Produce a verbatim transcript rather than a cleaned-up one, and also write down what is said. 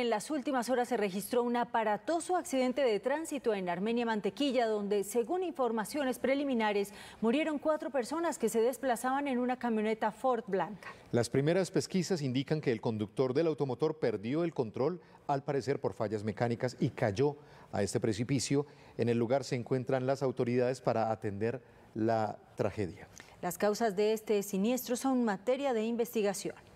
En las últimas horas se registró un aparatoso accidente de tránsito en Armenia, Mantequilla, donde, según informaciones preliminares, murieron cuatro personas que se desplazaban en una camioneta Ford blanca. Las primeras pesquisas indican que el conductor del automotor perdió el control, al parecer por fallas mecánicas, y cayó a este precipicio. En el lugar se encuentran las autoridades para atender la tragedia. Las causas de este siniestro son materia de investigación.